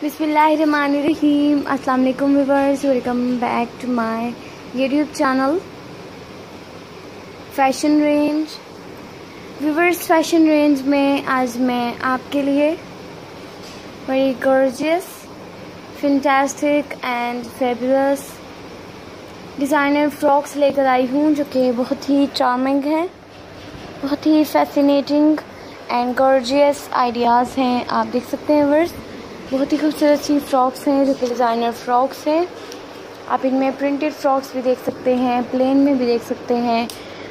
बिस्मिल्लाहिर्रहमानिर्रहीम। अस्सलाम वालेकुम viewers, welcome back to my YouTube channel fashion range. Viewers, fashion range में आज मैं आपके लिए very gorgeous, fantastic and fabulous designer frocks लेकर आई हूँ जो कि बहुत ही चार्मिंग हैं, बहुत ही फैसिनेटिंग एंड गॉर्जियस आइडियाज़ हैं। आप देख सकते हैं व्यूअर्स, बहुत ही खूबसूरत सी फ्रॉक्स हैं जो कि डिज़ाइनर फ्रॉक्स हैं। आप इनमें प्रिंटेड फ्रॉक्स भी देख सकते हैं, प्लेन में भी देख सकते हैं,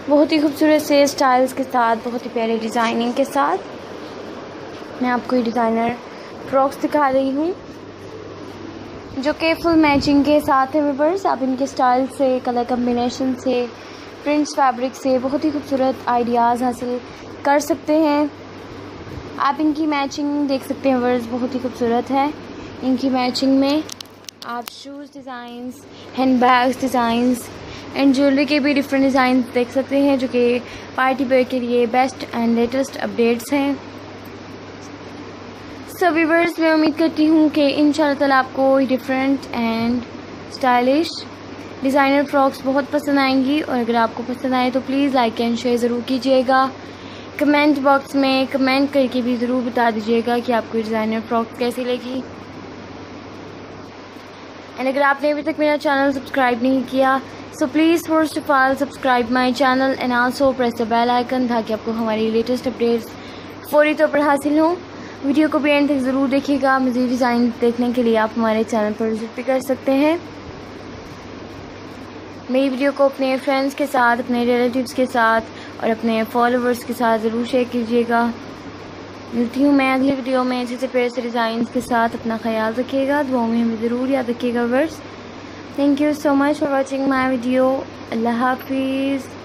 बहुत ही खूबसूरत से स्टाइल्स के साथ, बहुत ही प्यारे डिज़ाइनिंग के साथ मैं आपको ये डिज़ाइनर फ्रॉक्स दिखा रही हूँ जो कि फुल मैचिंग के साथ है व्यूअर्स। आप इनके स्टाइल से, कलर कम्बिनेशन से, प्रिंट्स, फैब्रिक से बहुत ही खूबसूरत आइडियाज़ हासिल कर सकते हैं। आप इनकी मैचिंग देख सकते हैं व्यूअर्स, बहुत ही खूबसूरत है। इनकी मैचिंग में आप shoes designs, hand bags designs and jewellery के भी डिफरेंट डिज़ाइन देख सकते हैं जो कि पार्टी वेयर के लिए बेस्ट एंड लेटेस्ट अपडेट्स हैं। सो व्यूअर्स, मैं उम्मीद करती हूँ कि इंशाल्लाह ताला आपको different and stylish designer frocks बहुत पसंद आएंगी। और अगर आपको पसंद आए तो प्लीज़ लाइक एंड शेयर ज़रूर कीजिएगा। कमेंट बॉक्स में कमेंट करके भी ज़रूर बता दीजिएगा कि आपको डिज़ाइनर फ्रॉक कैसी लगी। एंड अगर आपने अभी तक मेरा चैनल सब्सक्राइब नहीं किया so please first of all subscribe my channel and also press the bell icon ताकि आपको हमारी लेटेस्ट अपडेट्स फौरी तौर पर हासिल हों। वीडियो को भी एंड तक ज़रूर देखिएगा। मज़ीद डिज़ाइन देखने के लिए आप हमारे चैनल पर विजिट भी कर सकते हैं। मेरी वीडियो को अपने फ्रेंड्स के साथ, अपने रिलेटिव्स के साथ और अपने फॉलोवर्स के साथ ज़रूर शेयर कीजिएगा। मिलती हूँ मैं अगली वीडियो में अच्छे से प्यारे से डिज़ाइंस के साथ। अपना ख्याल रखिएगा, दुआओं में हमें ज़रूर याद रखिएगा viewers. Thank you so much for watching my video. अल्लाह हाफिज़।